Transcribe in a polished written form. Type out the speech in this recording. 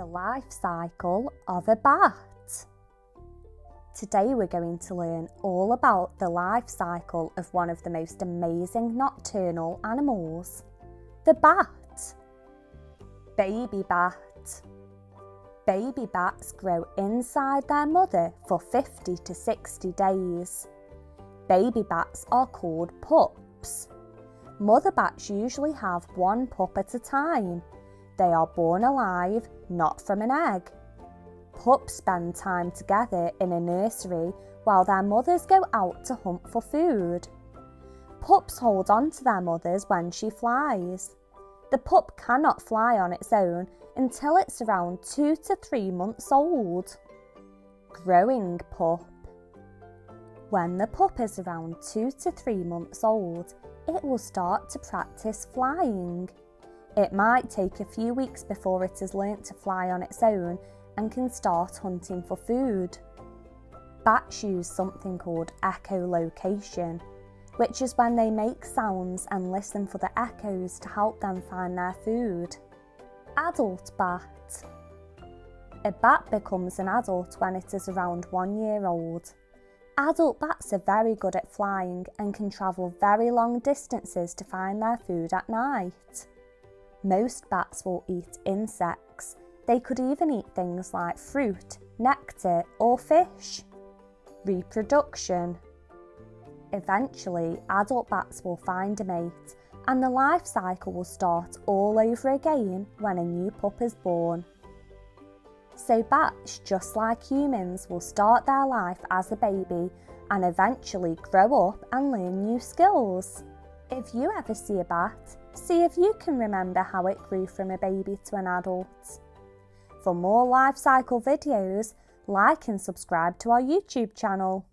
the life cycle of a bat. Today we're going to learn all about the life cycle of one of the most amazing nocturnal animals, the bat. Baby bat. Baby bats grow inside their mother for 50 to 60 days. Baby bats are called pups. Mother bats usually have one pup at a time. They are born alive, not from an egg. Pups spend time together in a nursery while their mothers go out to hunt for food. Pups hold on to their mothers when she flies. The pup cannot fly on its own until it's around 2 to 3 months old. Growing pup. When the pup is around 2 to 3 months old, it will start to practice flying. It might take a few weeks before it has learnt to fly on its own and can start hunting for food. Bats use something called echolocation, which is when they make sounds and listen for the echoes to help them find their food. Adult bat. A bat becomes an adult when it is around 1 year old. Adult bats are very good at flying and can travel very long distances to find their food at night. Most bats will eat insects. They could even eat things like fruit, nectar, or fish. Reproduction. Eventually, adult bats will find a mate, and the life cycle will start all over again when a new pup is born. So bats, just like humans, will start their life as a baby and eventually grow up and learn new skills. If you ever see a bat, see if you can remember how it grew from a baby to an adult. For more life cycle videos, like and subscribe to our YouTube channel.